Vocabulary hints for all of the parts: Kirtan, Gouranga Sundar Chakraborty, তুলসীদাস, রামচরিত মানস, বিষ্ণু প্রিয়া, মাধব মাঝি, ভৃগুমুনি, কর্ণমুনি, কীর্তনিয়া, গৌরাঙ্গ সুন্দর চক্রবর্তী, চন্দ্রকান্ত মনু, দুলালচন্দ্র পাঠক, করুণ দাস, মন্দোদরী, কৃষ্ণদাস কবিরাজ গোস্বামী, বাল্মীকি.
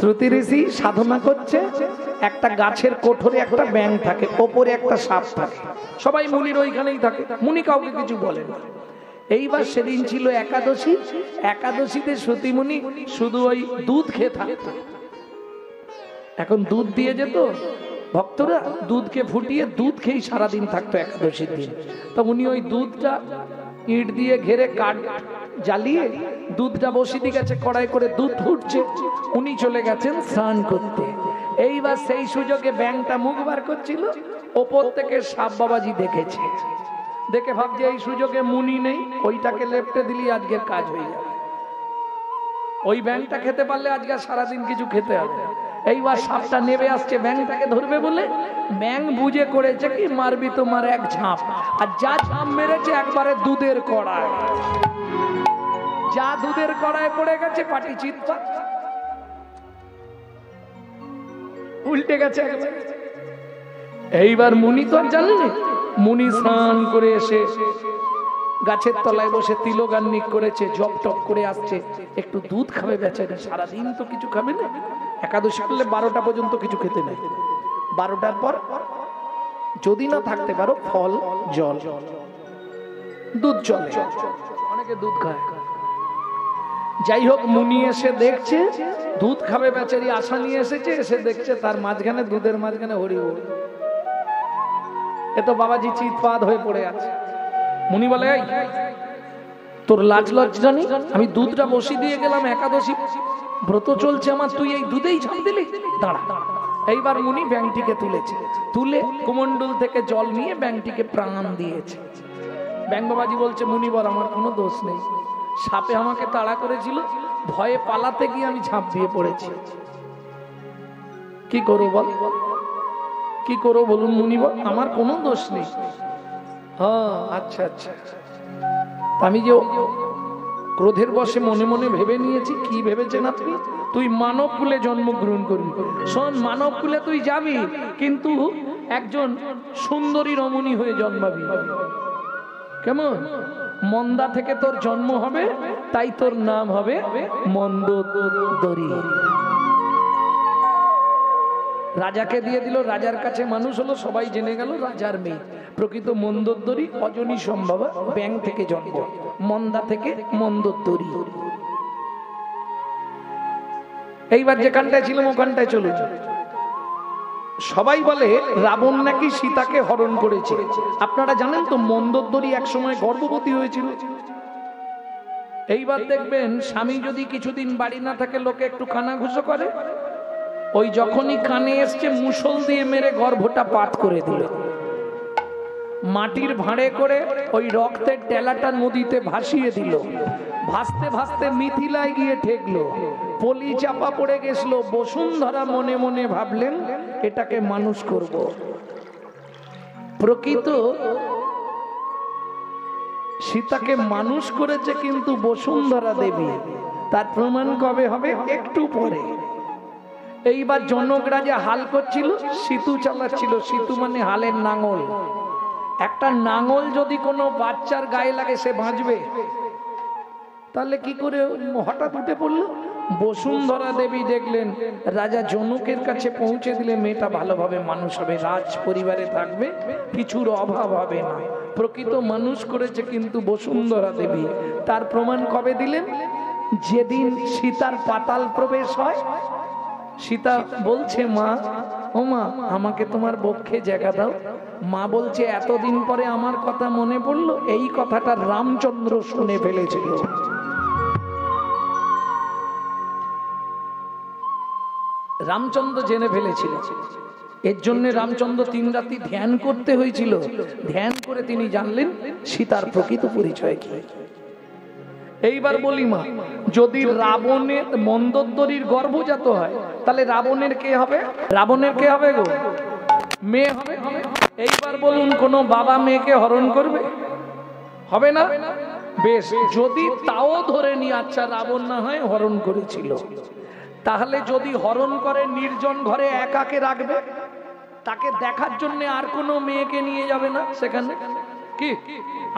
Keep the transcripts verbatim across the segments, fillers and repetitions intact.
শ্রুতি ঋষি সাধনা করছে, একটা গাছের কোঠরে একটা ব্যাঙ থাকে, ওপরে একটা সাপ থাকে, সবাই মুনির ওইখানেই থাকে, মুনি কাউকে কিছু বলেন। এইবার সেদিন ছিল একাদশী, একাদশীতে শ্রুতি মুনি শুধু ওই দুধ খেয়ে থাকতো। এখন দুধ দিয়ে যেত ভক্তরা, দুধকে ফুটিয়ে দুধ খেয়ে সারাদিন থাকতো একাদশীর দিন। তো উনি ওই দুধটা ইট দিয়ে ঘেরে কাঠ জ্বালিয়ে দুধটা বসিয়ে গেছে কড়াই করে, দুধ ফুটছে, উনি চলে গেছেন স্নান করতে। এইবার সেই সুযোগে ব্যাঙটা মুখ বার করছিল, ওপর থেকে সাপ বাবাজি দেখেছে, দেখে ভাবছে এই সুযোগে মুনি নেই, ওইটাকে লেপটে দিলি আজকের কাজ হয়ে যাবে, ওই ব্যাঙটা খেতে পারলে আজকে সারাদিন কিছু খেতে হবে। এইবার সাপটা নেমে আসছে ব্যাঙটাকে ধরবে বলে, ব্যাঙ বুঝে করেছে কি মারবি তোমার এক ঝাঁপ, আর যা ঝাঁপ মেরেছে একবারে দুধের কড়ায়, যা দুধের কড়ায় পড়ে গেছে পাটি চিৎকার উল্টে গেছে। এইবার মুনি তো আর জানেন, মুনি স্নান করে এসে গাছের তলায় বসে তিলগান্নিক করেছে, জপ টপ করে আসছে, একটু দুধ খাবে বেচারা, সারাদিন তো কিছু খাবে না, একাদশী করলে বারোটা পর্যন্ত কিছু খেতে নেই, বারোটার পর যদি না থাকতে পারো ফল জল দুধ চলে, অনেকে দুধ খায়। যাই হোক মুনি এসে দেখছে দুধ খাবে বেচারি আশা নিয়ে এসেছে, এসে দেখছে তার মাঝখানে দুধের মাঝখানে হরি হরি, এত বাবাজি চিৎপাত হয়ে পড়ে আছে। মুনি বলে এই তোর লাজ লজ্জা নেই, আমি দুধটা বসি দিয়ে গেলাম, একাদশী ব্রত চলছে আমার, তুই এই দুধেই ঝাঁপ দিলি, দাঁড়া। এইবার মুনি ব্যাঙটিকে তুলেছে, তুলে কুমণ্ডল থেকে জল নিয়ে ব্যাঙটিকে প্রাণ দিয়েছে। ব্যাঙ বাবাজি বলছে মুনি বল আমার কোনো দোষ নেই, সাপে আমাকে তাড়া করেছিল, ভয়ে পালাতে গিয়ে আমি ঝাঁপ দিয়ে পড়েছি, কি করো বল, কি করো বলুন মুনি বল, আমার কোনো দোষ নেই। হ্যাঁ আচ্ছা আচ্ছা, আমি যে ক্রোধের বশে মনে মনে ভেবে নিয়েছি, কি ভেবেছেন আপনি, তুই মানব কুলে জন্মগ্রহণ করবি, শোন মানব কুলে তুই যাবি কিন্তু একজন সুন্দরী রমণী হয়ে জন্মাবি, কেমন মন্দা থেকে তোর জন্ম হবে, তাই তোর নাম হবে মন্দোদরী। রাজাকে দিয়ে দিল, রাজার কাছে মানুষ হলো, সবাই জেনে গেল রাজার মেয়ে, প্রকৃত মন্দোদরী অজনী সম্ভাবা, ব্যাঙ থেকে জন্ম, মন্দা থেকে মন্দোদরী। এইবার যেখানটায় ছিলাম ওখানটায় চলে যাও। সবাই বলে রাবণ নাকি সীতাকে হরণ করেছে, আপনারা জানেন তো মন্দোদরী একসময় গর্ভবতী হয়েছিল। এইবার দেখবেন স্বামী যদি কিছুদিন বাড়ি না থাকে, লোকে একটু কানাঘুষো করে, ওই যখনই কানে এসছে মুষল দিয়ে মেরে গর্ভটা পাত করে দিল, মাটির ভাঁড়ে করে ওই রক্তের টেলাটা নদীতে ভাসিয়ে দিল, ভাসতে ভাসতে মিথিলায় গিয়ে ঠেকলো, পলি চাপা পড়ে গেছিল। বসুন্ধরা মনে মনে ভাবলেন এটাকে মানুষ করব। প্রকৃত সীতাকে মানুষ করেছে কিন্তু বসুন্ধরা দেবী, তার প্রমাণ কবে হবে একটু পরে। এইবার জনক রাজা হাল করছিল, সীতু চালাচ্ছিল, সীতু মানে হালের নাঙল, একটা নাঙল যদি কোনো বাচ্চার গায়ে লাগে সে বাঁচবে, তাহলে কি করে হঠাৎ উঠে পড়লো। বসুন্ধরা দেবী দেখলেন, রাজা জনকের কাছে পৌঁছে দিলে মেয়েটা ভালোভাবে মানুষ হবে, রাজ পরিবারে থাকবে, কিছুর অভাব হবে না। প্রকৃত মানুষ করেছে কিন্তু বসুন্ধরা দেবী, তার প্রমাণ কবে দিলেন, যেদিন সীতার পাতাল প্রবেশ হয়। সীতা বলছে মা ও মা আমাকে তোমার বক্ষে জায়গা দাও, মা বলছে এতদিন পরে আমার কথা মনে পড়লো, এই কথাটা রামচন্দ্র শুনে ফেলেছিল। রামচন্দ্র জেনে ফেলেছিল, এর জন্য রামচন্দ্র তিন রাতি ধ্যান করতে হয়েছিল, ধ্যান করে তিনি জানলেন সীতার প্রকৃত পরিচয় কি। এইবার বলি মা, যদি রাবণের মন্দোদরীর গর্ভজাত হয় তাহলে রাবণের কে হবে, রাবণের কে হবে গো, মেয়ে হবে। এইবার বলুন কোন বাবা মেয়েকে হরণ করবে, হবে না? বেশ, যদি তাও ধরে নি আচ্ছা রাবণ না হয় হরণ করেছিল, তাহলে যদি হরণ করে নির্জন ঘরে একাকে রাখবে, তাকে দেখার জন্য আর কোনো মেয়েকে নিয়ে যাবে না, সেখানে কি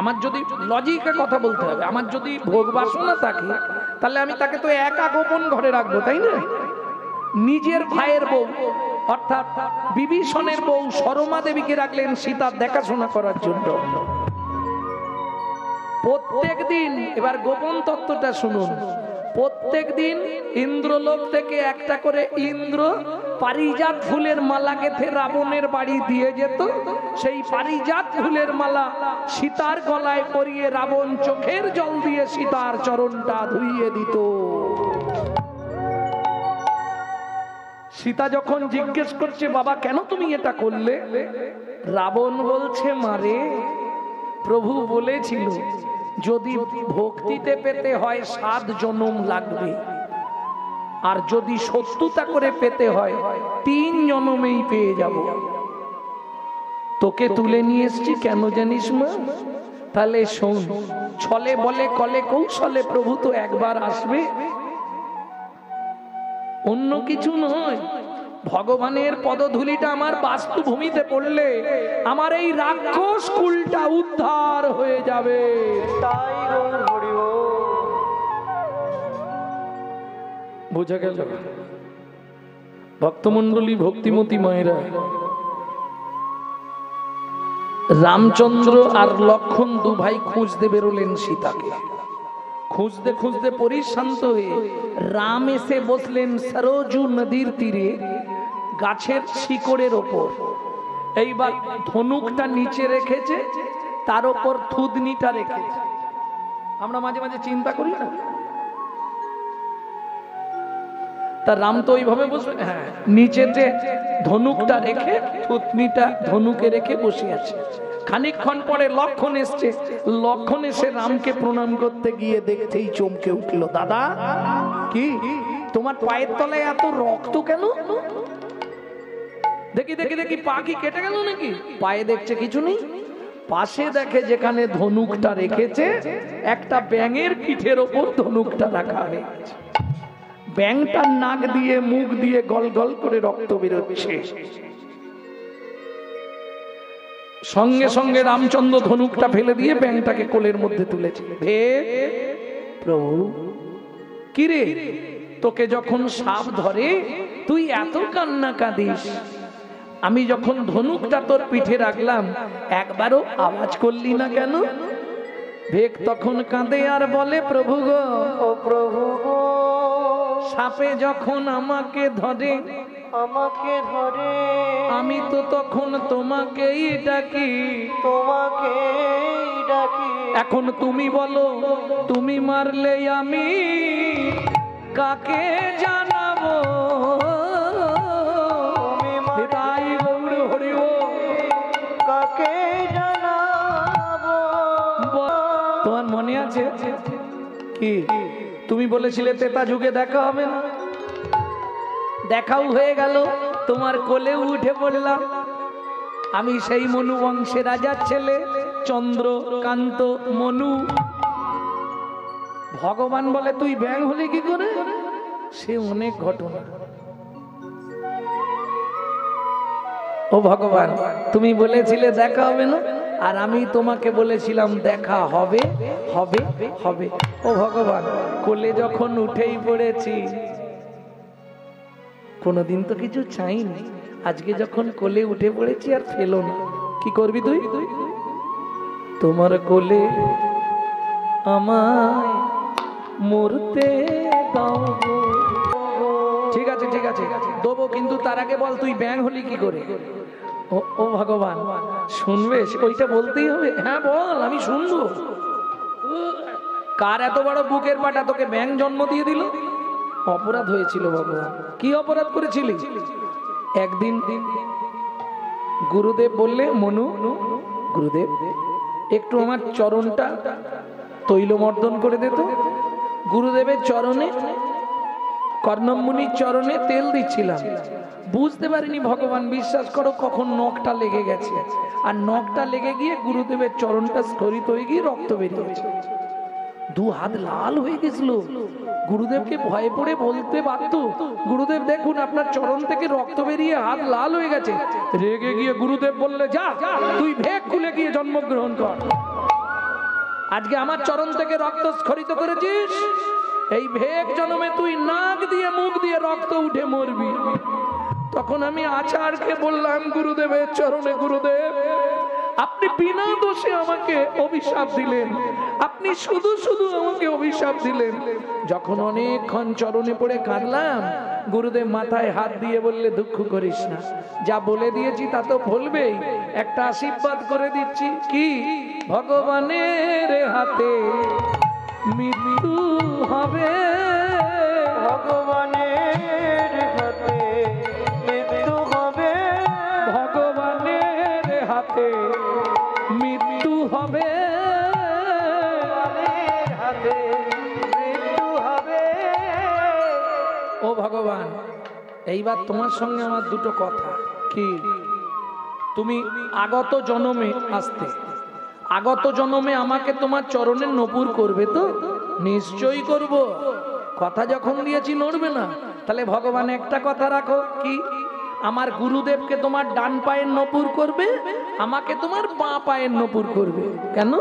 আমার যদি লজিকে কথা বলতে হবে, আমার যদি ভোগ বাসনা থাকে তাহলে আমি তাকে তো একা গোপন ঘরে রাখবো, তাই না? নিজের ভাইয়ের বউ অর্থাৎ বিভীষণের বউ সরমা দেবীকে রাখলেন সীতার দেখাশোনা করার জন্য প্রত্যেক দিন। এবার গোপন তত্ত্বটা শুনুন, প্রত্যেক দিন ইন্দ্রলোক থেকে একটা করে ইন্দ্র পারিজাত ফুলের মালা গেথে রাবণের বাড়ি দিয়ে যেত। সেই পারিজাত ফুলের মালা সীতার গলায় পরিয়ে রাবণ চোখের জল দিয়ে সীতার চরণটা ধুইয়ে দিত। সীতা যখন জিজ্ঞেস করছে, বাবা কেন তুমি এটা করলে? রাবণ বলছে, মারে প্রভু বলেছিল যদি ভক্তিতে পেতে হয় সাত জনম লাগবে, আর যদি সত্যতা করে পেতে হয় তিন জনমেই পেয়ে যাব। তোকে তুলে নিয়ে এসছি কেন জানিস মা? তাহলে শোন, ছলে বলে কলে কৌশলে প্রভু তো একবার আসবে, অন্য কিছু নয়। ভগবানের পদধূলিটা আমার বাস্তুভূমিতে পড়লে আমার এই রাক্ষস কুলটা উদ্ধার হয়ে যাবে। তাই বোঝা গেল ভক্তমণ্ডলী, ভক্তিমতী মায়েরা, রামচন্দ্র আর লক্ষ্মণ দু ভাই খুঁজতে বেরোলেন সীতাকে। খুঁজতে খুঁজতে পরিশ্রান্ত হয়ে রাম এসে বসলেন সরজু নদীর তীরে গাছের শিকড়ের ওপর। এইবার ধনুকটা নিচে রেখেছে, তার ওপর থুদনিটা রেখেছে। আমরা মাঝে মাঝে চিন্তা করি না, তা রাম তো ওইভাবে বসবেন, হ্যাঁ নিচেতে ধনুকটা রেখে থুতনিটা ধনুকে রেখে বসে আছে। খানিকক্ষণ পরে লক্ষণ এসছে, লক্ষণ এসে রামকে প্রণাম করতে গিয়ে দেখতেই চমকে উঠল, দাদা কি তোমার পায়ের তলায় এত রক্ত কেন? দেখি দেখি দেখি পা কি কেটে গেল নাকি? পায়ে দেখছে কিছু নেই, পাশে দেখে যেখানে ধনুকটা রেখেছে একটা ব্যাঙের পিঠের ওপর ধনুকটা রাখা হয়েছে। ব্যাঙটার নাক দিয়ে মুখ দিয়ে গল গল করে রক্ত বেরোচ্ছে। সঙ্গে সঙ্গে রামচন্দ্র ধনুকটা ফেলে দিয়ে ব্যাঙটাকে কোলের মধ্যে তুলেছে। হে প্রভু, কিরে তোকে যখন সাপ ধরে তুই এত কান্না কাঁদিস, আমি যখন ধনুকটা তোর পিঠে রাখলাম একবারও আওয়াজ করলি না কেন? ভেক তখন কাঁদে আর বলে, প্রভু গো ও প্রভু গো, সাপে যখন আমাকে ধরে আমাকে ধরে আমি তো তখন তোমাকেই ডাকি তোমাকেই ডাকি, এখন তুমি বলো তুমি মারলে আমি কাকে জানাবো? কাকে জানাবো? তোমার মনে আছে কি তুমি বলেছিলে তেতা যুগে দেখা হবে না? দেখাও হয়ে গেল, তোমার কোলে উঠে পড়লাম। আমি সেই মনু বংশে রাজার ছেলে চন্দ্রকান্ত মনু। ভগবান বলে তুই ব্যাঙ হলে কি করে? সে অনেক ঘটনা। ও ভগবান, তুমি বলেছিলে দেখা হবে না, আর আমি তোমাকে বলেছিলাম দেখা হবে হবে হবে। ও ভগবান, কোলে যখন উঠেই পড়েছি কোনোদিন তো কিছু চাইনি, আজকে যখন কোলে উঠে পড়েছি আর ফেলো না, কি করবি তুই? তোমার কোলে আমায় মরতে দাও। ঠিক আছে ঠিক আছে দেবো, কিন্তু তার আগে বল তুই ব্যাঙ হলি কি করে? ও ভগবান, শুনবে ওইটা বলতেই হবে? হ্যাঁ বল, আমি শুনবো। কার এত বড় বুকের পাটা তোকে ব্যাঙ জন্ম দিয়ে দিল? অপরাধ হয়েছিল ভগবান। কি অপরাধ করেছিলি? একদিন গুরুদেব বললে, মনু গুরুদেব একটু আমার চরণটা তৈলমর্দন করে দিত। গুরুদেবের চরণে কর্ণমুনির চরণে তেল দিচ্ছিলাম, বুঝতে পারিনি ভগবান, বিশ্বাস করো কখন নখটা লেগে গেছে, আর নখটা লেগে গিয়ে গুরুদেবের চরণটা স্খলিত হয়ে গিয়ে রক্ত বেরিয়েছে। দু হাত লাল হয়ে গেছিল। গুরুদেবকে ভয় পড়ে বলতে বাধ্য, গুরুদেব দেখুন আপনার চরণ থেকে রক্ত বেরিয়ে হাত লাল হয়ে গেছে। রেগে গিয়ে গুরুদেব বললে, যা তুই ভেক খুলে গিয়ে জন্মগ্রহণ কর, আজকে আমার চরণ থেকে রক্ত স্খরিত করেছিস, এই ভেক জন্মে তুই নাক দিয়ে মুখ দিয়ে রক্ত উঠে মরবি। তখন আমি আচার্যকে বললাম, গুরুদেবের চরণে গুরুদেব আপনি বিনা দোষে আমাকে অভিশাপ দিলেন, আপনি শুধু শুধু আমাকে অভিশাপ দিলেন। যখন অনেকক্ষণ চরণে পড়ে কাঁদলাম, গুরুদেব মাথায় হাত দিয়ে বললে, দুঃখ করিস না, যা বলে দিয়েছি তা তো ভুলবেই, একটা আশীর্বাদ করে দিচ্ছি, কি ভগবানের হাতে মৃত্যু হবে, ভগবানের হাতে মৃত্যু হবে, ভগবানের হাতে মৃত্যু হবে, মৃত্যু হবে। ও ভগবান, এইবার তোমার সঙ্গে আমার দুটো কথা। কি? তুমি আগত জনমে আসতে, আগত জনমে আমাকে তোমার চরণে নপুর করবে তো? নিশ্চয়ই করব, কথা যখন দিয়েছি নড়বে না। তাহলে ভগবান একটা কথা রাখো, কি? আমার গুরুদেবকে তোমার ডান পায়ের নপুর করবে, আমাকে তোমার বাঁ পায়ের নপুর করবে। কেন?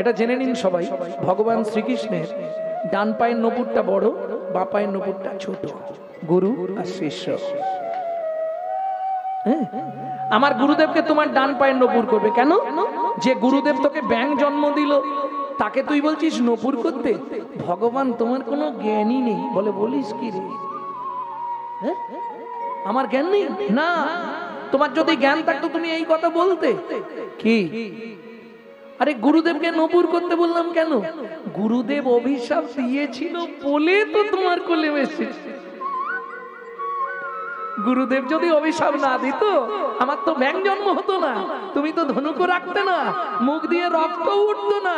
এটা জেনে নিন সবাই, ভগবান শ্রীকৃষ্ণের ডান পায়ের নপুরটা বড়, বাঁ পায়ের নপুরটা ছোট, গুরু আর শিষ্য। আমার গুরুদেবকে তোমার ডান পায়ের নপুর করবে। কেন? যে গুরুদেব তোকে ব্যাং জন্ম দিল তাকে তুই বলছিস নপুর করতে? ভগবান তোমার কোনো জ্ঞানই নেই। বলে, বলিস কি রে, আমার জ্ঞান নেই? না, তোমার যদি জ্ঞান থাকতো তুমি এই কথা বলতে। কি? আরে গুরুদেবকে নপুর করতে বললাম কেন? গুরুদেব অভিশাপ দিয়েছিল বলে তো তোমার কোলে এসেছে। গুরুদেব যদি অভিশাপ না দিত আমার তো ব্যাং জন্ম হতো না, তুমি তো ধনুকও রাখতে না, মুখ দিয়ে রক্ত উঠতো না,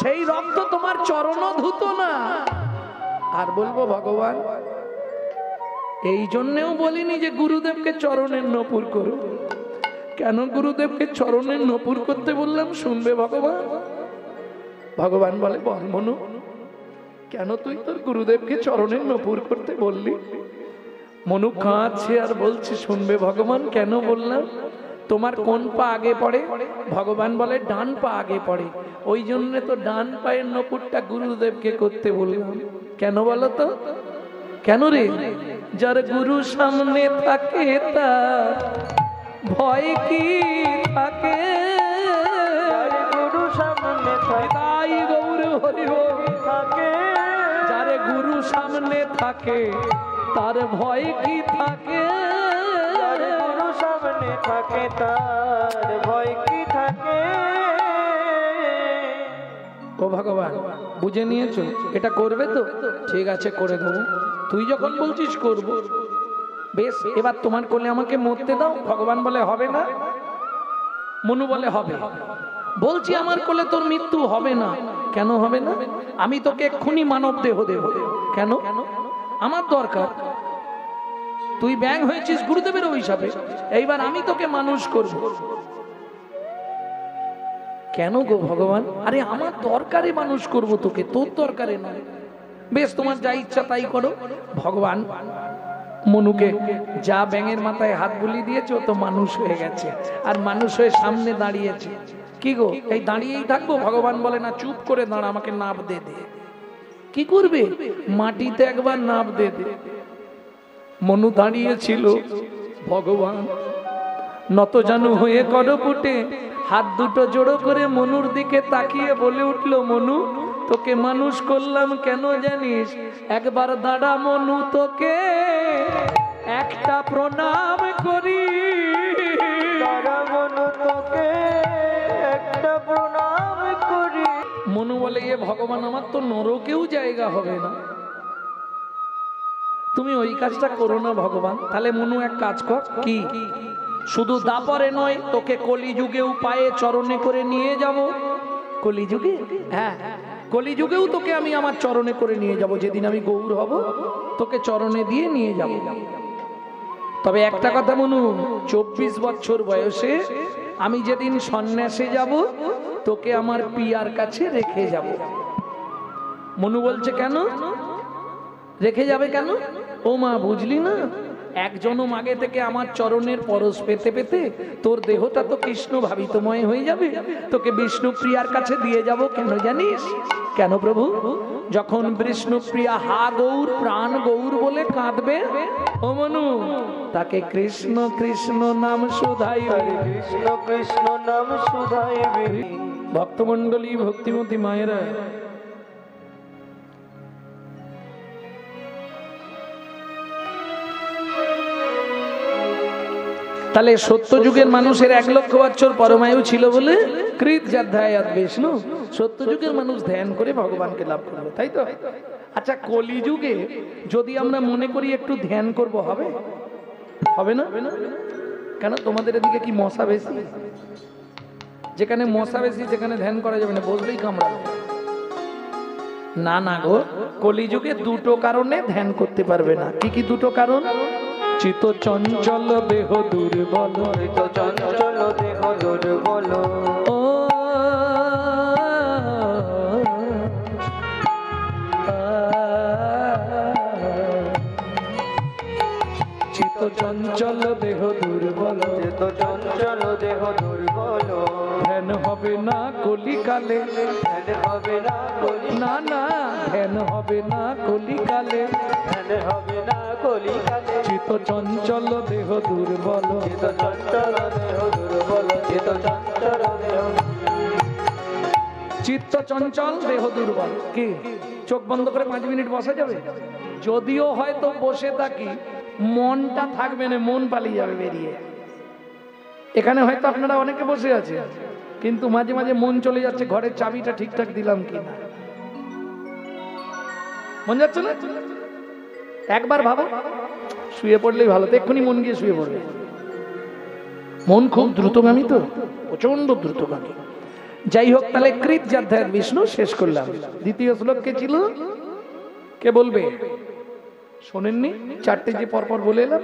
সেই রক্ত তোমার চরণও ধুতো না। আর বলবো ভগবান, এই জন্যেও বলিনি যে গুরুদেবকে চরণের নপুর করো। কেন গুরুদেবকে চরণের নপুর করতে বললাম শুনবে ভগবান? ভগবান বলে, বর্মনু, কেন তুই তোর গুরুদেবকে চরণের নপুর করতে বললি? মনু কাঁদছে আর বলছে, শুনবে ভগবান কেন বললাম? তোমার কোন পা আগে পড়ে? ভগবান বলে, ডান পা আগে পড়ে, ওই জন্য তো ডান পায়ের নপুরটা গুরুদেবকে করতে বললাম। কেন বলো তো? কেন রে? যার গুরু সামনে থাকে তার ভয় কি থাকে? গুরু সামনে থাকে, গৌর হরি হরি থাকে, যার গুরু সামনে থাকে তার ভয় কি থাকে? গুরু সামনে থাকে তার ভয় কি থাকে? ও ভগবান, বুঝে নিয়েছো? এটা করবে তো? ঠিক আছে, করে দেবো, তুই যখন বলছিস করব। বেশ, এবার তোমার কোলে আমাকে মরতে দাও। ভগবান বলে, হবে না। মনু বলে, হবে। বলছি আমার কোলে তোর মৃত্যু হবে না। কেন হবে না? আমি তোকে এক্ষুনি মানব দেহ দেব। কেন? আমার দরকার। তুই ব্যাং হয়েছিস গুরুদেবের অভিশাপে, এইবার আমি তোকে মানুষ করব। কেন গো ভগবান? আরে আমার দরকারে মানুষ করব তোকে, তোর দরকারে নয়। বেশ, তোমার যা ইচ্ছা তাই করো। ভগবান মনুকে যা ব্যাঙের মাথায় হাত বুলিয়ে দিয়েছে ও তো মানুষ হয়ে গেছে, আর মানুষ হয়ে সামনে দাঁড়িয়েছে। কি গো, এই দাঁড়িয়েই থাকবো? ভগবান বলে, না, চুপ করে দাঁড়া, আমাকে নাপ দে দে। কি করবে? মাটিতে একবার নাপ দে দে। মনু দাঁড়িয়েছিল, ভগবান নত জানু হয়ে করপুটে হাত দুটো জোড়ো করে মনুর দিকে তাকিয়ে বলে উঠলো, মনু তোকে মানুষ করলাম কেন জানিস? একবার দাঁড়া মনু, তোকে একটা প্রণাম করি, দাঁড়া মনু তোকে একটা প্রণাম করি। মনু বলে, এ ভগবান, আমার তো নরকেও জায়গা হবে না, তুমি ওই কাজটা করো না ভগবান। তাহলে মনু এক কাজ কর। কি? শুধু দাপরে নয়, তোকে কলিযুগেও পায়ে চরণে করে নিয়ে যাব। কলিযুগে? হ্যাঁ, কলিযুগেও তোকে আমি আমার চরণে করে নিয়ে যাব। যেদিন আমি গৌর হব তোকে চরণে দিয়ে নিয়ে যাব। তবে একটা কথা মনু, চব্বিশ বছর বয়সে আমি যেদিন সন্ন্যাসে যাব তোকে আমার পিয়ার কাছে রেখে যাব। মনু বলছে কেন রেখে যাবে কেন? ও মা বুঝলি না, এক জনম আগে থেকে আমার চরণের পরশ পেতে পেতে তোর দেহটা তো কৃষ্ণ ভাবিতময় হয়ে যাবে, তোকে বিষ্ণু প্রিয়ার কাছে দিয়ে যাব। কেন জানিস? কেন প্রভু? যখন বিষ্ণু প্রিয়া হা গৌর প্রাণ গৌর বলে কাঁদবে, ও মনু তাকে কৃষ্ণ কৃষ্ণ নাম শুধাইবে, কৃষ্ণ কৃষ্ণ নাম শুধাইবে। ভক্তমণ্ডলী, ভক্তিমতী মায়েরা, তাহলে সত্য যুগের মানুষের এক লক্ষ বছর পরমায়ু ছিল বলে কৃত যাধ্যায়াত বিষ্ণু, সত্য যুগের মানুষ ধ্যান করে ভগবানকে লাভ করলো, তাই তো? আচ্ছা, কলিযুগে যদি আমরা মনে করি একটু ধ্যান করব, হবে হবে না? কেন তোমাদের এদিকে কি মশা বেশি? যেখানে মশা বেশি সেখানে ধ্যান করা যাবে না, বললেই কামড়াবে। না না গো, কলিযুগে দুটো কারণে ধ্যান করতে পারবে না। কি কি দুটো কারণ? চিত চঞ্চল দেহ দুর্বল, চিত চঞ্চল দেহ দুর্বল, ও চিত চঞ্চল দেহ দুর্বল, চিত চঞ্চল দেহ দুর্বল। ধ্যান হবে না কলিকালে, ধ্যান হবে না কলি, না না ধ্যান হবে না কলিকালে, ধ্যান হবে না কলিকালে। চিত চঞ্চল দেহ দুর্বল, চিত চঞ্চল দেহ দুর্বল, চিত চঞ্চল দেহ, চিত্ত চঞ্চল দেহ দুর্বল। কি চোখ বন্ধ করে পাঁচ মিনিট বসা যাবে? যদিও হয়তো বসে থাকি, মনটা থাকবে না, মন পালিয়ে যাবে বেরিয়ে। এখানে হয়তো আপনারা অনেকে বসে আছে, কিন্তু মাঝে মাঝে মন চলে যাচ্ছে ঘরের চাবিটা ঠিকঠাক দিলাম কিনা, মন যাচ্ছে না? একবার ভাবো, শুয়ে পড়লেই ভালো, তো এক্ষুনি মন গিয়ে শুয়ে পড়বে। মন খুব দ্রুতগামী, তো প্রচন্ড দ্রুতগামী। যাই হোক, তাহলে কৃত যাধ্যায়াত বিষ্ণু শেষ করলাম। দ্বিতীয় শ্লোক কে ছিল, কে বলবে? শোনেননি? চারটে যে পরপর বলে এলাম।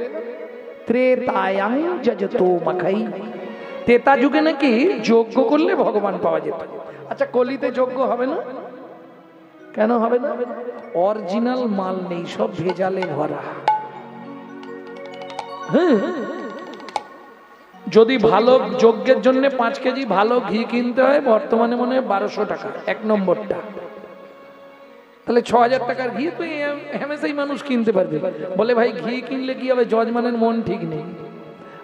ত্রেতায়াং যজতো মাখাই, তেতা যুগে নাকি যজ্ঞ করলে ভগবান পাওয়া যেত। আচ্ছা, কলিতে যজ্ঞ হবে না? কেন হবে না? অরিজিনাল মাল নেই, সব ভেজালে ভরা। যদি ভালো যজ্ঞের জন্য পাঁচ কেজি ভালো ঘি কিনতে হয়, বর্তমানে মনে হয় বারোশো টাকা এক নম্বরটা, তাহলে ছ হাজার টাকার ঘি তো হেমেশাই মানুষ কিনতে পারবে। বলে ভাই ঘি কিনলে কি হবে? যজমানের মন ঠিক নেই।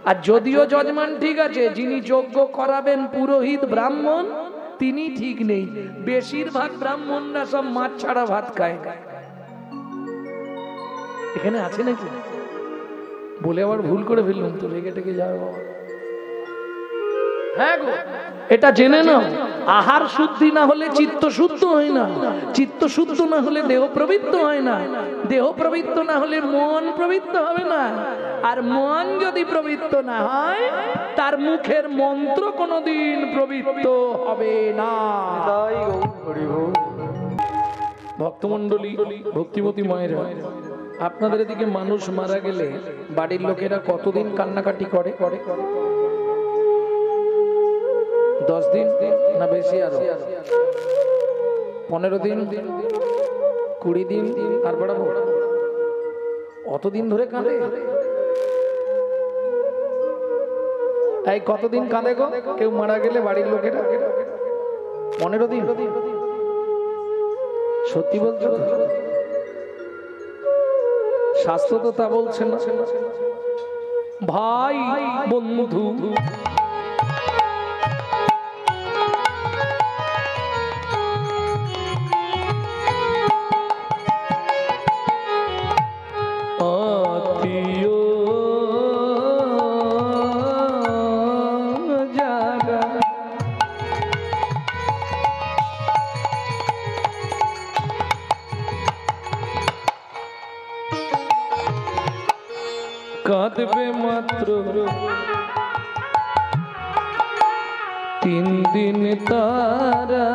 আর যদিও যজমান ঠিক আছে, যিনি যজ্ঞ করাবেন পুরোহিত ব্রাহ্মণ, তিনি ঠিক নেই। বেশিরভাগ ব্রাহ্মণরা সব মাছ ছাড়া ভাত খায়। এখানে আছে নাকি? বলে আবার ভুল করে ফেললাম তো, রেগে টেগে যাবে বাবা। হ্যাঁ গো, এটা জেনে নাও, আহার শুদ্ধি না হলে চিত্ত শুদ্ধ হয় না, চিত্ত শুদ্ধ না হলে দেহ প্রবৃত্ত হয় না, দেহ প্রবৃত্ত না হলে মন প্রবৃত্ত হবে না, আর মন যদি প্রবৃত্ত না হয় তার মুখের মন্ত্র কোনোদিন প্রবৃত্ত হবে না। ভক্তমণ্ডলী, ভক্তিমতী মায়েরা, আপনাদের এদিকে মানুষ মারা গেলে বাড়ির লোকেরা কতদিন কান্নাকাটি করে? দশ দিন না বেশি, আর পনেরো দিন, কুড়ি দিন, আর বাড়াবো? অতদিন ধরে কাঁদে? তাই কতদিন কাঁদে গো কেউ মারা গেলে বাড়ির লোকেরা? পনেরো দিন। সত্যি বলছো? শাস্ত্র তো তা বলছে না। ভাই বন্ধু, কাঁদবে মাত্র তিন দিন তারা।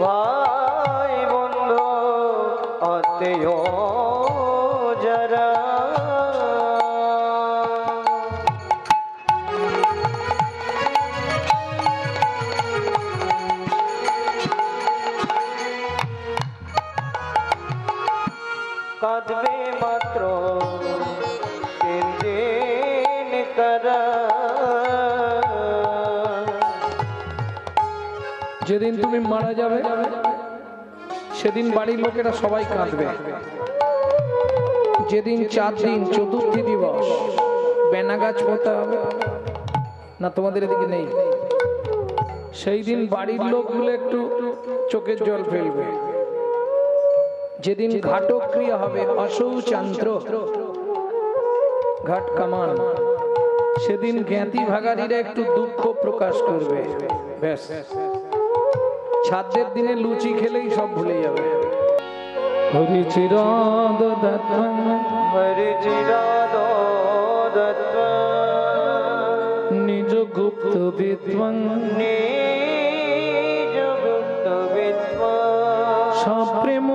ভাই বন্ধু আত্মীয় যারা, যেদিন তুমি মারা যাবে সেদিন বাড়ির লোকেরা সবাই কাঁদবে। যেদিন চার দিন চতুর্থী দিবস বেনা গাছ পোঁতা হবে না, তোমাদের এদিকে নেই, সেই দিন বাড়ির লোকগুলো একটু চোখের জল ফেলবে। যেদিন ঘাটক ক্রিয়া হবে অশৌচান্ত্র ঘাট কামান, সেদিন জ্ঞাতি ভাগারীরা একটু দুঃখ প্রকাশ করবে। ব্যাস, ছাদের দিনে লুচি খেলেই সব ভুলে যাবে। নিজ গুপ্ত বিদ্বং সপ্রেম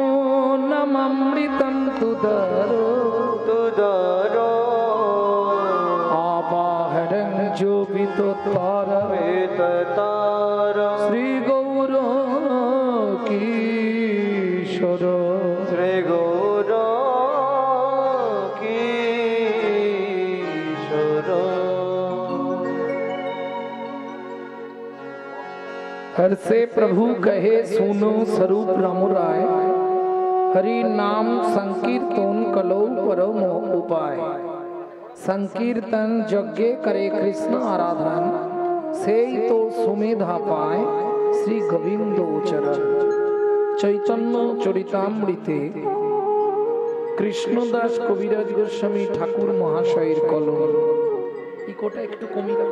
নামৃতম তুদর তুদর আবাহরং জোবিত তর বেত তর শ্রী গৌর কিশোর শ্রী গৌর কিশোর हर से प्रभु कहे सुनो स्वरूप रामुराय हरि नाम संकीर्तन कलो परम उपाय। संकीर्तन यज्ञ करे कृष्ण आराधन से ही तो सुमेधा पाए श्री गोविंद चरण। चैतन्य चरितामृते কৃষ্ণদাস কবিরাজ গোস্বামী ঠাকুর মহাশয়ের কলম। ইকোটা একটু কমিয়ে দাও।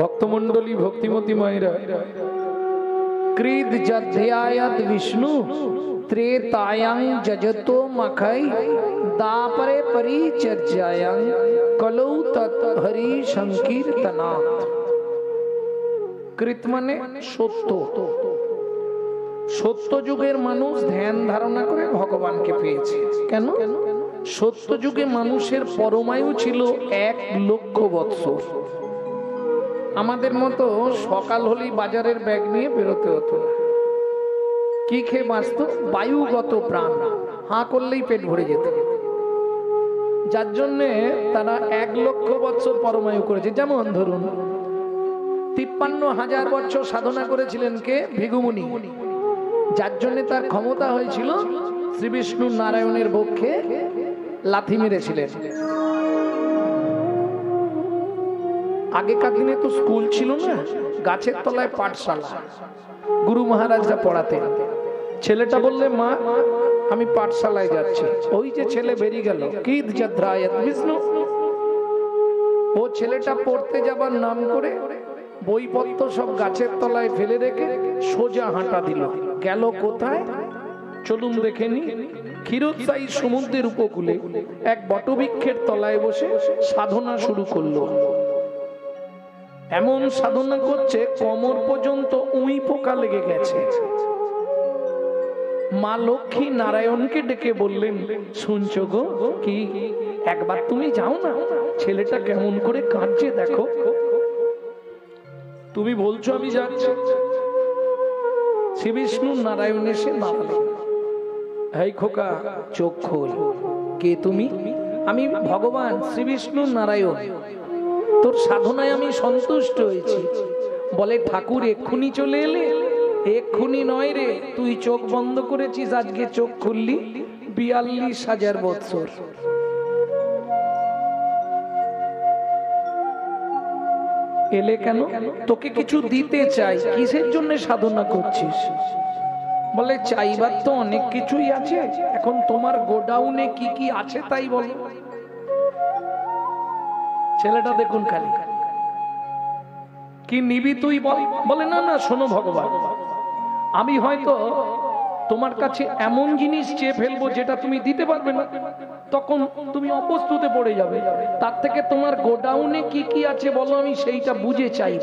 ভক্তমন্ডলী, ভক্তিমতী মায়েরা, কৃদ যধ্যায়ত বিষ্ণু ত্রেতায়াং যজতো মখৈ দাপরে পরিচর্যায়াং কলৌ তৎ হরি সংকীর্তনাৎ। কৃত মানে সত্য, সত্য যুগের মানুষ ধ্যান ধারণা করে ভগবানকে পেয়েছে। কেন? সত্য যুগে মানুষের পরমায়ু ছিল এক লক্ষ বৎসর। আমাদের মতো সকাল হলেই বাজারের ব্যাগ নিয়ে বেরোতে হতো না। কি খেয়ে বাঁচত? বায়ুগত প্রাণ, হাঁ করলেই পেট ভরে যেত। যার জন্যে তারা এক লক্ষ বছর পরমায়ু করেছে। যেমন ধরুন তিপ্পান্ন হাজার বছর সাধনা করেছিলেন কে? ভৃগুমুনি। যার জন্যে তার ক্ষমতা হয়েছিল, শ্রী বিষ্ণু নারায়ণের বক্ষে লাথি মেরেছিলেন। আগেকার দিনে তো স্কুল ছিল না, গাছের তলায় পাঠশালা, গুরু মহারাজরা পড়াতেন। ছেলেটা বললে, মা আমি পাঠশালায় যাচ্ছি, ওই যে ছেলে বেরিয়ে গেল, কৃদ যধ্যায়ত বিষ্ণু, ও ছেলেটা পড়তে যাবার নাম করে বইপত্র সব গাছের তলায় ফেলে রেখে সোজা হাঁটা দিল। গেল কোথায় চলুন দেখেনি। ক্ষীরোৎসাহী সমুদ্রের উপকূলে এক বটবৃক্ষের তলায় বসে সাধনা শুরু করলো। এমন সাধনা করছে কোমর পর্যন্ত উই পোকা লেগে গেছে। মা লক্ষ্মী নারায়ণকে ডেকে বললেন, শুনছ গো, কি একবার তুমি যাও না, ছেলেটা কেমন করে কাঁদছে দেখো। তুমি বলছো আমি যাচ্ছি। শ্রী বিষ্ণু নারায়ণ এসে বললেন, হেই খোকা চোখ খোল। কে তুমি? আমি ভগবান শ্রী বিষ্ণু নারায়ণ, তোর সাধনায় আমি সন্তুষ্ট হয়েছি। বলে, ঠাকুর এক্ষুনি চলে এলে? এক্ষুনি নয় রে, তুই চোখ বন্ধ করেছিস, আজকে চোখ খুললি বিয়াল্লিশ হাজার বৎসর। এলে কেন? তোকে কিছু দিতে চাই। কিসের জন্য সাধনা করছিস? বলে, চাইবার তো অনেক কিছুই আছে, এখন তোমার গোডাউনে কি কি আছে তাই বলে। ছেলেটা দেখুন খালি, কি নিবি তুই বলে। না না শোনো ভগবান, আমি হয়তো তোমার কাছে এমন জিনিস চেয়ে ফেলবো যেটা তুমি দিতে পারবে না, তখন তুমি অপ্রস্তুতে পড়ে যাবে। তার থেকে তোমার গোডাউনে কি কি আছে বলো, আমি সেইটা বুঝে চাই।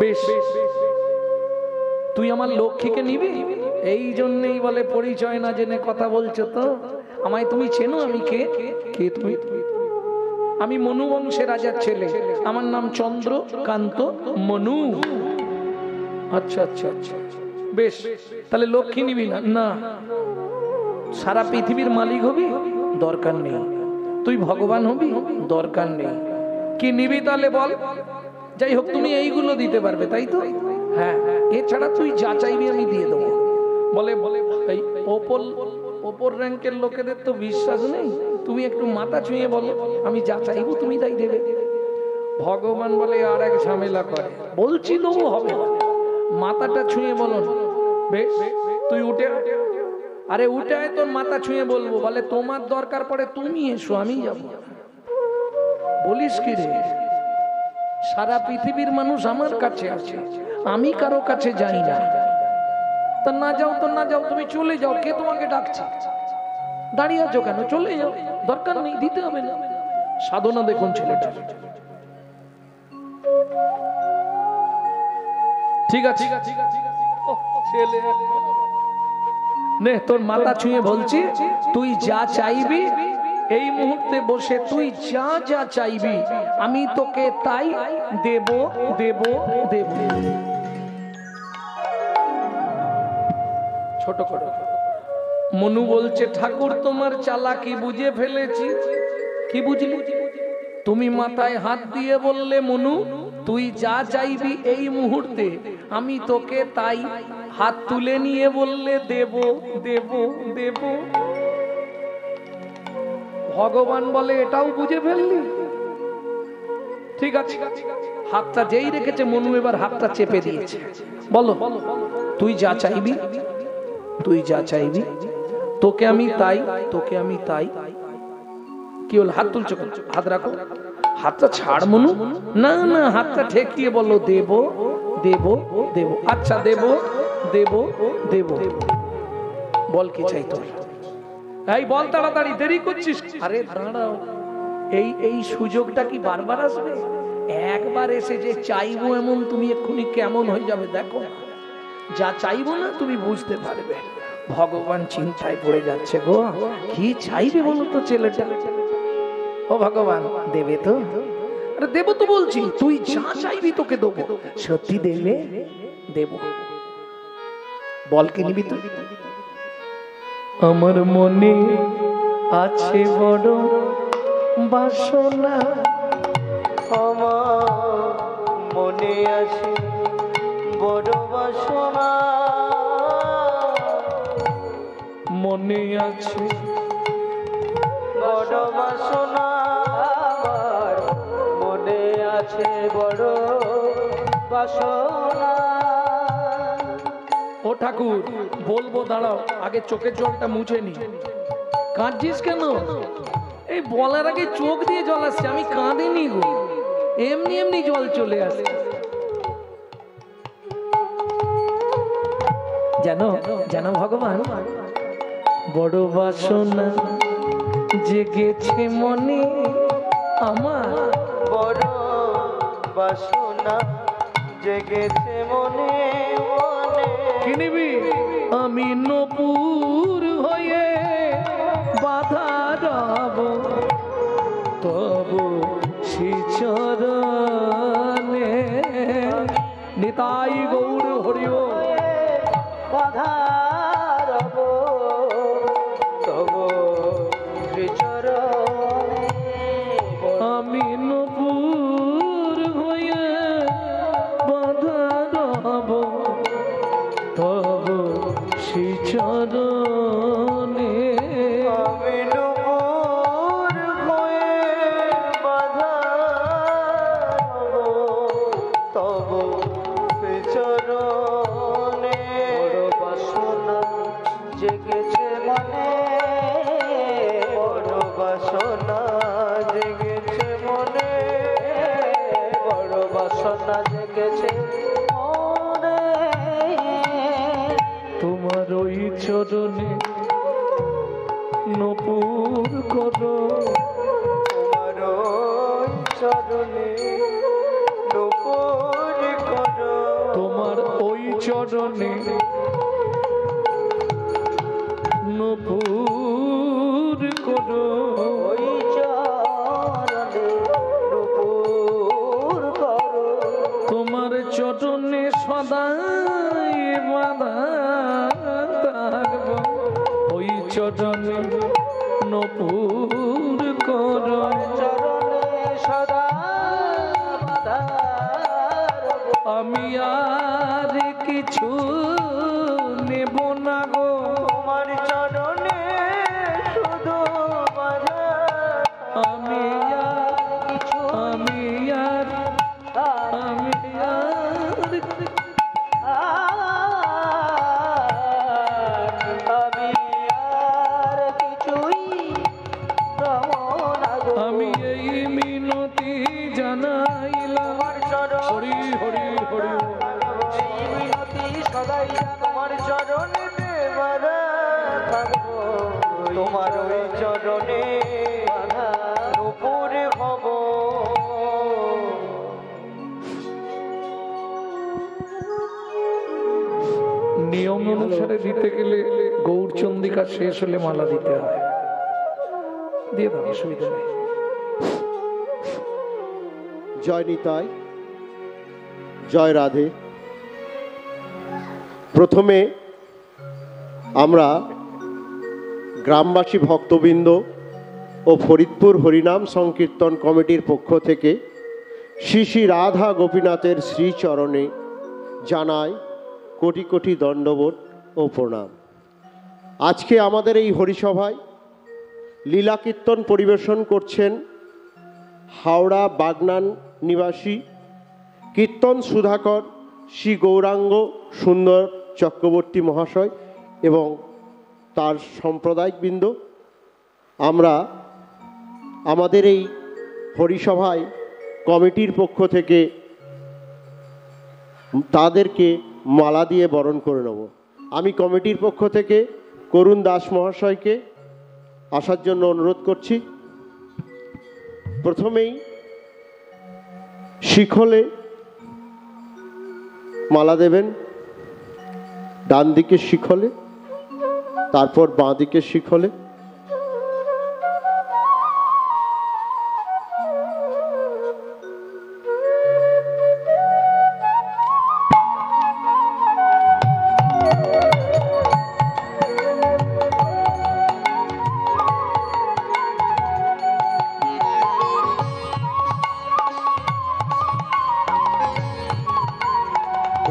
বেশ, তুই আমার লক্ষ্মীকে নিবি? এই জন্যই বলে, পরিচয় না জেনে কথা বলছো তো, আমায় তুমি চেনো? আমি কে? কে তুমি? আমি মনু বংশের রাজার ছেলে, আমার নাম চন্দ্র কান্ত মনু। আচ্ছা আচ্ছা আচ্ছা, বেশ, তাহলে লক্ষ্মী নিবি না? না। সারা পৃথিবীর মালিক হবি? দরকার নেই। তুই ভগবান হবি? দরকার নেই। কি নিবি তাহলে বল। যাই হোক, তুমি এইগুলো দিতে পারবে, তাই তো? হ্যাঁ, এছাড়া তুই যা চাইবি আমি দিয়ে দেবো। বলে বলে ওপর র্যাঙ্কের লোকেদের তো বিশ্বাস নেই, তুমি একটু মাথা ছুঁয়ে বলো, আমি যা চাইবো তুমি তাই দেবে। ভগবান বলে আর এক ঝামেলা করে, বলছি তবু হবে, মাথাটা ছুঁয়ে বলো। বেশ, তুই উঠে আরে উঠে আয়, তোর মাথা ছুঁয়ে বলবো। বলে তোমার দরকার পড়ে তুমি এসো, আমি যাবো। বলিস কি রে, সারা পৃথিবীর মানুষ আমার কাছে আছে, আমি কারো কাছে যাই না। তা না যাও তো না যাও, তুমি চলে যাও, কে তোমাকে ডাকছে? দাঁড়িয়ে আছো কেন? চলে যাও, দরকার নেই, দিতে হবে না। সাধনা দেখুন ছেলেটা। ঠিক আছে ছেলে, নে তোর মাথা ছুঁয়ে বলছি, তুই যা চাইবি এই মুহূর্তে বসে, তুই যা যা চাইবি আমি তোকে তাই দেব দেব দেব। ছোট করে মনু বলছে, ঠাকুর তোমার চালাকি বুঝে ফেলেছি। কি বুঝলি? তুমি মাথায় হাত দিয়ে বললে, মনু তুই যা চাইবি এই মুহূর্তে আমি তোকে তাই। হাত তুলে নিয়ে বললে দেব দেব দেব। ভগবান বলে এটাও বুঝে ফেললি? ঠিক আছে, হাতটা যেই রেখেছে মনু এবার হাতটা চেপে দিয়েছে। বলো তুই যা চাইবি, তুই যা চাইবি তোকে আমি তাই, তোকে আমি তাই। কি হল? হাত তুলছো, হাত রাখো, হাতটা ছাড় মনু। না না, হাতটা ঠেকিয়ে বলো দেব দেব দেব। আচ্ছা দেব দেব দেব। বল কি চাই তোর? এই বল তাড়াতাড়ি, দেরি করছিস। আরে দাঁড়াও, এই এই সুযোগটা কি বারবার আসবে? একবার এসে যে চাইবো এমন তুমি এক্ষুনি কেমন হয়ে যাবে দেখো। যা চাইবো না তুমি বুঝতে পারবে। ভগবান চিন্তায় পড়ে যাচ্ছে, গো কি চাইবে বলো তো ছেলেটা? ও ভগবান, দেবে তো? আরে দেব তো বলছি, তুই যা চাইবি তোকে দেবো। সত্যি দেবে? দেব। বল কি নিবি তুই? আমার মনে আছে বড় বাসনা, আমার মনে আছে বড় বাসনা, মনে আছে বড় বাসনা, আমার মনে আছে বড় বাসনা। ও ঠাকুর বলবো, দাঁড়াও আগে চোখের জলটা মুছে নি। কাঁদছিস কেন? এই বলার আগে চোখ দিয়ে জল আসছে। আমি কাঁদিনি গো, এমনি এমনি জল চলে আসে। জানো জানো ভগবান, বড় বাসনা জেগেছে মনে আমার, বড় বাসনা জেগেছে মনে। কিনিবি? আমি নপুর হয়ে বাধা রব, তবু শ্রীচরণে নিতাই গৌর হরিও। বাধা রব তবু শ্রীচরণে, আমি নপুর হয়ে বাধা রব তবু শ্রীচরণে। আমি নূপুর হয়ে বাধা রব তবু শ্রীচরণে, বড় বাসনা জেগেছে মনে, বড় বাসনা জেগেছে মনে, বড় বাসনা জেগেছে। তোমার ওই চরণে নূপুর করো, তোমার ওই চরণে নূপুর করো, তোমার ওই চরণে নূপুর করো, ওই চরণে নূপুর করো, তোমার চরণে সদা বাধা থাকব, ওই চরণে নূপুর করো, চরণে সদা বাধা। আমি আর কিছু নেব না গো, তোমার চরণে শুধু আমি আমি আর আমি আর তোমার ওই চরণে নূপুর ভব। নিয়ম অনুসারে দিতে গেলে গৌরচন্দ্রিকা শেষ হলে মালা দিতে হয়, দিয়ে দাও, অসুবিধা নেই। জয় নিতাই, জয় রাধে। প্রথমে আমরা গ্রামবাসী ভক্তবৃন্দ ও ফরিদপুর হরিনাম সংকীর্তন কমিটির পক্ষ থেকে শ্রী শ্রী রাধা গোপীনাথের শ্রীচরণে জানাই কোটি কোটি দণ্ডবোধ ও প্রণাম। আজকে আমাদের এই হরিসভায় লীলা কীর্তন পরিবেশন করছেন হাওড়া বাগনান নিবাসী কীর্তন সুধাকর শ্রী গৌরাঙ্গ সুন্দর চক্রবর্তী মহাশয় এবং তার সম্প্রদায়িকবৃন্দ। আমরা আমাদের এই হরিসভায় কমিটির পক্ষ থেকে তাদেরকে মালা দিয়ে বরণ করে নেব। আমি কমিটির পক্ষ থেকে করুণ দাস মহাশয়কে আসার জন্য অনুরোধ করছি। প্রথমেই শিখলে মালা দেবেন, ডান দিকে শিখলে, তারপর বাঁ দিকে শিখলে।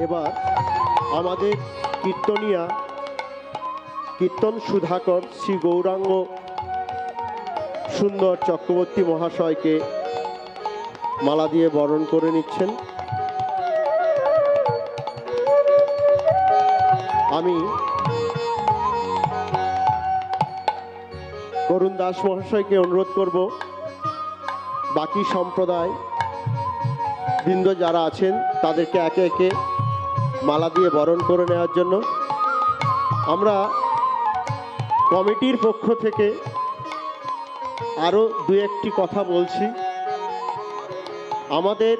এবার আমাদের কীর্তনিয়া কীর্তন সুধাকর শ্রী গৌরাঙ্গ সুন্দর চক্রবর্তী মহাশয়কে মালা দিয়ে বরণ করে নিচ্ছেন। আমি করুণ দাস মহাশয়কে অনুরোধ করব, বাকি সম্প্রদায় বৃন্দ যারা আছেন তাদেরকে একে একে মালা দিয়ে বরণ করে নেওয়ার জন্য। আমরা কমিটির পক্ষ থেকে আরও দু একটি কথা বলছি। আমাদের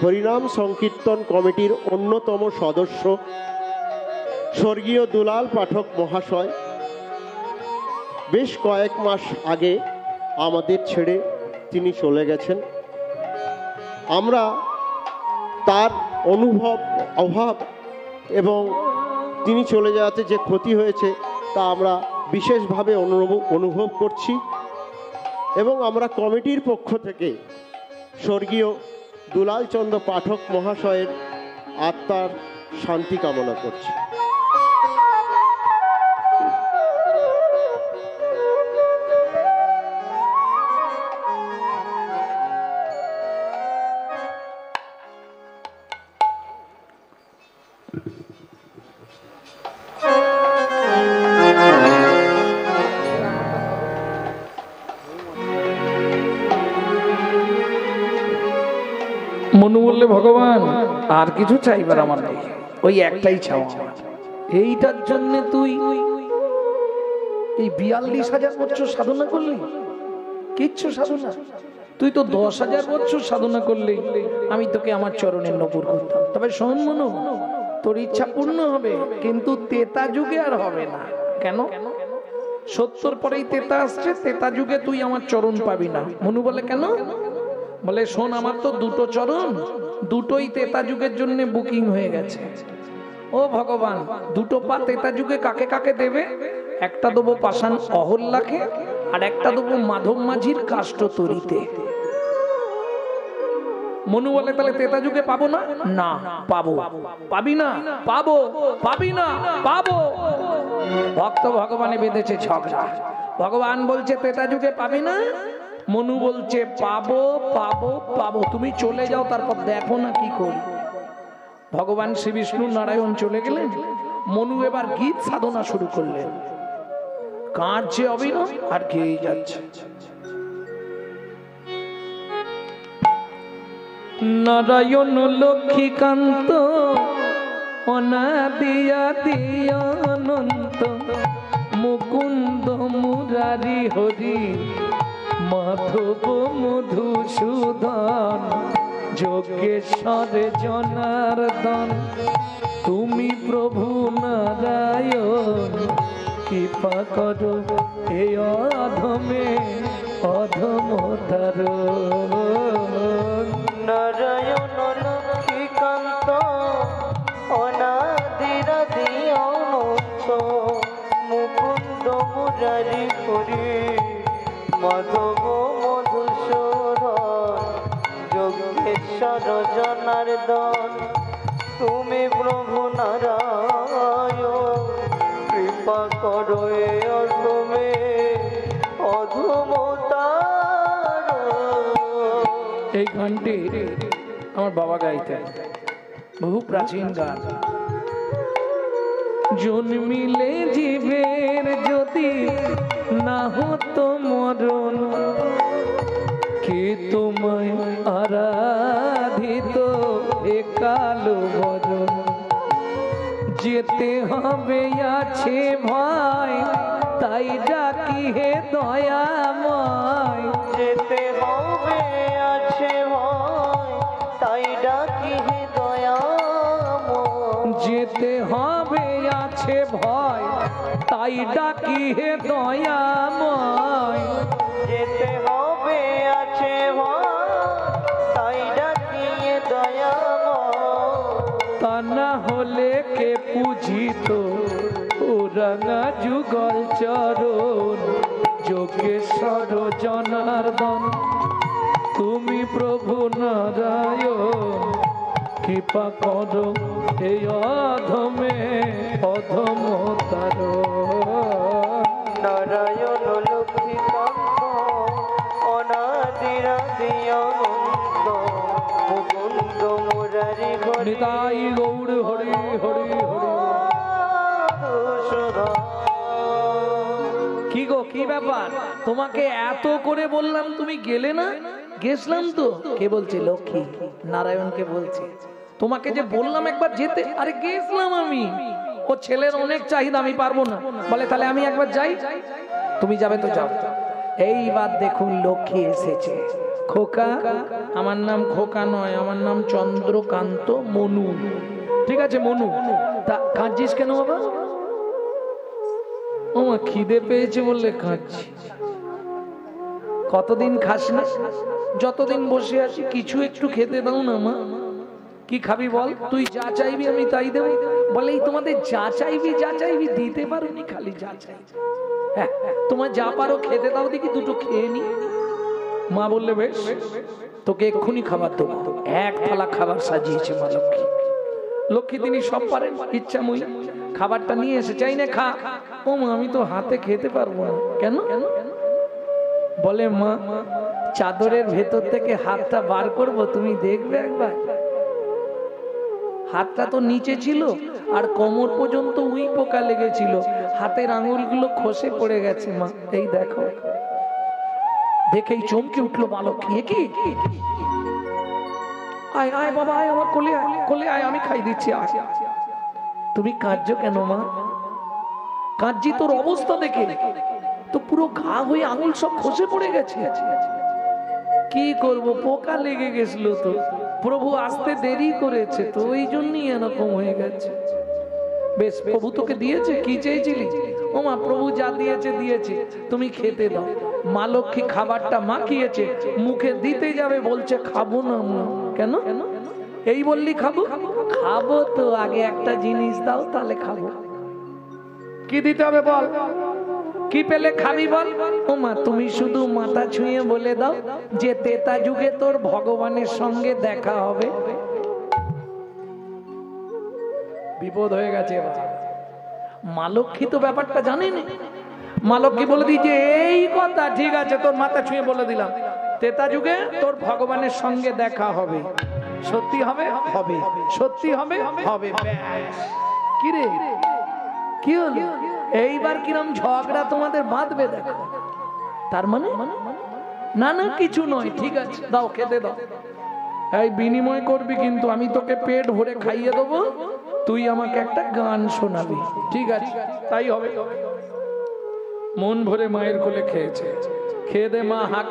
হরিনাম সংকীর্তন কমিটির অন্যতম সদস্য স্বর্গীয় দুলাল পাঠক মহাশয় বেশ কয়েক মাস আগে আমাদের ছেড়ে তিনি চলে গেছেন। আমরা তার অনুভব অভাব এবং তিনি চলে যাওয়াতে যে ক্ষতি হয়েছে তা আমরা বিশেষভাবে অনুভব করছি এবং আমরা কমিটির পক্ষ থেকে স্বর্গীয় দুলালচন্দ্র পাঠক মহাশয়ের আত্মার শান্তি কামনা করছি। মনু বললে, ভগবান আর কিছু চাইবার আমার নেই, ওই একটাই চাওয়া। এইটার জন্য তুই এই বিয়াল্লিশ হাজার বছর সাধনা করলি, কিচ্ছু সাধনা। তুই তো দশ হাজার বছর সাধনা করলি, আমি তোকে আমার চরণের নপুর করতাম। তবে শোন মনু, তোর ইচ্ছা পূর্ণ হবে, কিন্তু তেতা যুগে আর হবে না। কেন? সত্তর পরেই তেতা আসছে, তেতা যুগে তুই আমার চরণ পাবি না। মনু বলে কেন? বলে শোন, আমার তো দুটো চরণ, দুটোই তেতা যুগের জন্য বুকিং হয়ে গেছে। ও ভগবান, দুটো পা তেতা যুগে কাকে কাকে দেবে? একটা দেবো পাষাণ অহল্লাকে, আর একটা দেবো মাধব মাঝির কাষ্ঠ তরিতে। মনু বলে তাহলে তেতা যুগে পাবো না? না পাবো। পাবি না? পাবো। পাবি না? পাবো। ভক্ত ভগবানে বেঁধেছে ঝগড়া। ভগবান বলছে তেতা যুগে পাবি না, মনু বলছে পাবো পাবো পাবো, তুমি চলে যাও তারপর দেখো না কি করি। ভগবান শ্রী বিষ্ণু নারায়ণ চলে গেলেন, মনু এবার গীত সাধনা শুরু করলেন। কাঁদছে অভিনব আর গেয়ে যাচ্ছে। নারায়ণ লক্ষ্মীকান্ত অনাদিয়াদি অনন্ত মুকুন্দ মুরারি হরি মাধব মধুসূদন যোগেশ্বর জনার্দন, তুমি প্রভু নারায়ণ কৃপা করো হে অধমে অধম ধারণ। নারায়ণ লক্ষ্মীকান্ত অনাদিরাদি অনন্ত মুকুন্দ মুরারি হরি মাধব মধুসূদন যোগেশ্বর জনার্দন, তুমি প্রভু নারায়ণ কৃপা করো হে অধমে অধম ধারণ। এই গানটি আমার বাবা গাইতেন, বহু প্রাচীন গান। জন্মিলে জীবের যদি না হতো মরণ, কে তোমায় আরাধিত এ কালো বরণ, যেতে হবে আছে ভয় তাই ডাকি হে দয়াময়, যেতে হবে আছে ভয় তাই ডাকি হে দয়াময়, যেতে হবে আছে ভয় তাই ডাকি হে দয়াময়, যেতে হবে আছে ভয় তাই ডাকি হে দয়াময়, তা না হলে কে পূজিত গোরাঙ্গা যুগল চরণ যোগেশ্বর জনার্দন, তুমি প্রভু নারায়ণ কৃপা করো এই অধমে অধম তারণ। নারায়ণ লক্ষ্মীকান্ত অনাদিরাদি অনন্ত মুকুন্দ মুরারি হরি তাই গৌর হরি হরি হরি। কি গো কি ব্যাপার, তোমাকে এত করে বললাম তুমি গেলে না? গেছিলাম তো। কে বলছে? লক্ষ্মী, নারায়ণকে বলছি। তোমাকে যে বললাম একবার যেতে, আরে গেছিলাম আমি, ও ছেলের অনেক চাহিদা আমি পারবো না। বলে তাহলে আমি একবার যাই। তুমি যাবে তো যাও। এইবার দেখুন লক্ষ্মী এসেছে। খোকা, আমার নাম খোকা নয়, আমার নাম চন্দ্রকান্ত মনু। ঠিক আছে মনু, তা কাঁদছিস কেন বাবা? ও মা, খিদে পেয়েছে বললে কাঁদছি। কতদিন খাস না? যতদিন বসে আছি কিছু একটু খেতে দাও না মা। কি খাবি বল? তুই যা চাইবি আমি তাই দেব। বলে এই তোমাদের যা চাইবি যা চাইবি দিতে পারো নি, খালি যা চাই। হ্যাঁ তোমার যা পারো খেতে দাও, দেখি দুটো খেয়ে নি। মা বললে বেশ, তোকে এক্ষুনি খাবার দেবো। এক থালা খাবার সাজিয়েছে মা লক্ষ্মী। লক্ষ্মী তিনি সব পারেন, ইচ্ছা মুই খাবারটা নিয়ে এসে চাই না খা। ও মা, আমি তো হাতে খেতে পারবো না। কেন? বলে মা, চাদরের ভেতর থেকে হাতটা বার করবো, তুমি দেখবে একবার। হাতটা তো নিচে ছিল আর কোমর পর্যন্ত উই পোকা লেগেছিল, হাতের আঙুলগুলো খসে পড়ে গেছে মা। এই দেখো। দেখেই চমকে উঠলো মা লক্ষ্মী। কি? আয় আয় বাবা আয়, আমার কোলে আয়, কোলে আয়, আমি খাই দিচ্ছি। আয়। তুমি কাঁদছো কেন মা? কাঁদছি তোর অবস্থা দেখে, তো পুরো ঘা হয়ে আঙুল সব খসে পড়ে গেছে। কি করব, পোকা লেগে গেছিল তো, প্রভু আসতে দেরি করেছে তো, ওই জন্যই এরকম হয়ে গেছে। বেশ, প্রভু তোকে দিয়েছে কি চেয়েছিলি? ও মা, প্রভু যা দিয়েছে দিয়েছে, তুমি খেতে দাও। মা লক্ষ্মী খাবারটা মাখিয়েছে, মুখে দিতে যাবে, বলছে খাবো না মা। কেন? এই বললি খাবো? খাবো তো, আগে একটা জিনিস দাও তাহলে খাবো। কি দিতে হবে বল? কি পেলে খাবি বল? ওমা, তুমি শুধু মাথা ছুঁয়ে বলে দাও যে তেতা যুগে তোর ভগবানের সঙ্গে দেখা হবে। বিপদ হয়ে গেছে। মা লক্ষ্মী তো ব্যাপারটা জানেনি। মা লক্ষ্মী বলে দিয়েছে এই কথা, ঠিক আছে তোর মাথা ছুঁয়ে বলে দিলাম তেতা যুগে তোর ভগবানের সঙ্গে দেখা হবে। সত্যি হবে? হবে। সত্যি হবে? হবে। কি রে কি হলো? এইবার কিরম ঝগড়া তোমাদের বাঁধবে দেখো। তার মানে না না কিছু নয়, ঠিক আছে দাও খেতে দাও, এই বিনিময় করবি কিন্তু আমি তোকে পেট ভরে খাইয়ে দেবো, তুই আমাকে একটা গান শোনাবি। ঠিক আছে তাই হবে। মন ভরে মায়ের কোলে খেয়েছে, খেয়ে দে মা হাঁক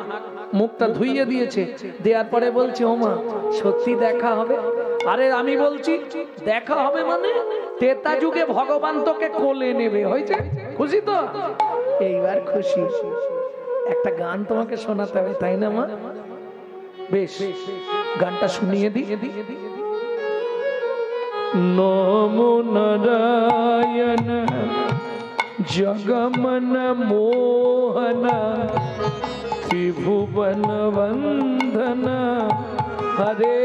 মুখটা ধুইয়ে দিয়েছে, দেওয়ার পরে বলছে ও মা সত্যি দেখা হবে? আরে আমি বলছি দেখা হবে মানে তেতা যুগে ভগবান তোকে কোলে নেবে। হয়েছে খুশি তো? এইবার খুশি। একটা গান তোমাকে শোনাতে হবে তাই না মা? বেশ গানটা শুনিয়ে দিয়ে দিয়ে দিয়ে নমো নারায়ণ জগমন মোহন ত্রিভুবন বন্ধন হরে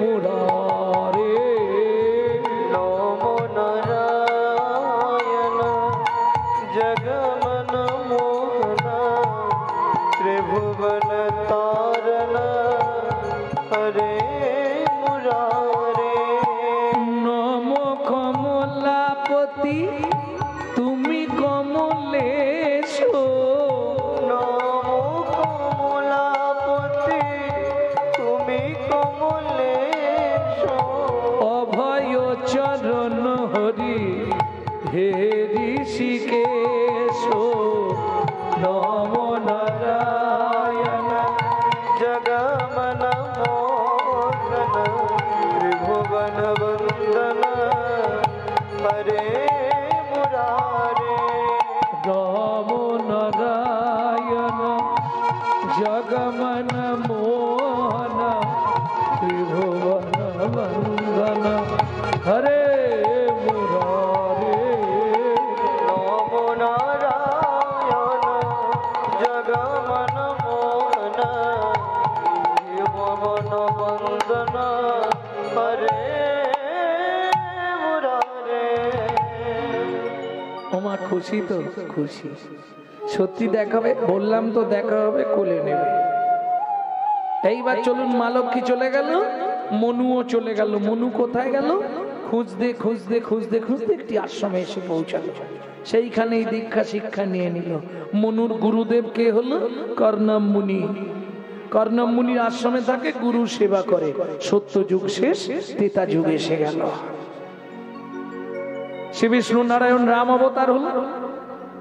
মুরারে। নমো নারায়ণ জগমন মোহন ত্রিভুবন তারণ হরে মুরারে। নমো কমলাপতি তুমি কমলেশ, হে ঋষিকেশ। নমো নারায়ণ জগমন মোহন ত্রিভুবন বন্দন হরে মুরারে। নমো নারায়ণ জগমন মোহন ত্রিভুবন বন্দন হরে। ওমা খুশি তো? খুশি। সত্যি দেখাবে বললাম তো, দেখা হবে কোলে নেবে। এইবার চলুন, মা লক্ষ্মী চলে গেল, মনুও চলে গেল। মনু কোথায় গেল? খুঁজতে খুঁজতে খুঁজতে খুঁজতে একটি আশ্রমে এসে পৌঁছালো। সেইখানেই দীক্ষা শিক্ষা নিয়ে নিল। মনুর গুরুদেব কে হলো? কর্ণম মুনি। কর্ণম মুনির আশ্রমে থাকে, গুরু সেবা করে। সত্য যুগ শেষ, তেতা যুগ এসে গেল। শ্রী বিষ্ণু নারায়ণ রাম অবতার হল।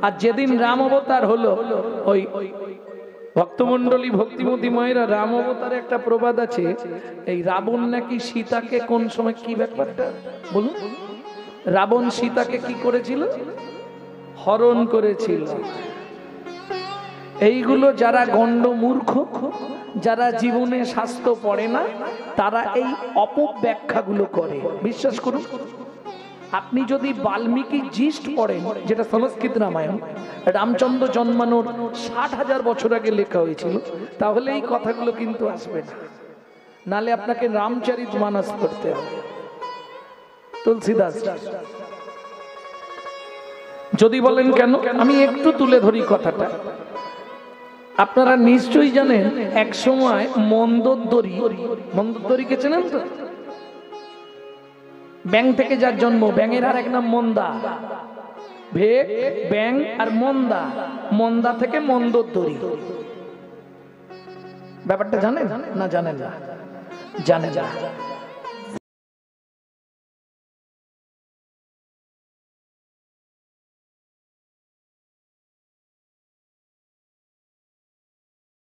আর যেদিন রাম অবতার হলো, ওই ভক্তমন্ডলী ভক্তিমতী মায়েরা, রাম অবতারে একটা প্রবাদ আছে, এই রাবণ নাকি সীতাকে কোন সময় কি ব্যাপারটা বলুন, রাবণ সীতাকে কি করেছিল? হরণ করেছিল। এইগুলো যারা গণ্ড মূর্খ, যারা জীবনে শাস্ত্র পড়ে না, তারা এই অপব্যাখ্যাগুলো করে। বিশ্বাস করুন, আপনি যদি বাল্মীকি জিষ্ট পড়েন, যেটা সংস্কৃত রামায়ণ, রামচন্দ্র জন্মানোর ষাট হাজার বছর আগে লেখা হয়েছিল, তাহলে এই কথাগুলো কিন্তু আসবে না। নালে আপনাকে রামচরিত মানস করতে হবে, তুলসীদাস। যদি বলেন কেন, আমি একটু তুলে ধরি কথাটা। আপনারা নিশ্চয়ই জানেন এক সময় মন্দোদরী, মন্দোদরীকে চেনেন তো? ব্যাং থেকে যার জন্ম, ব্যাঙের আর এক নাম মন্দা, ভেক ব্যাং আর মন্দা, মন্দা থেকে মন্দোদরী। ব্যাপারটা জানেন না? জানেন না, জানেন না।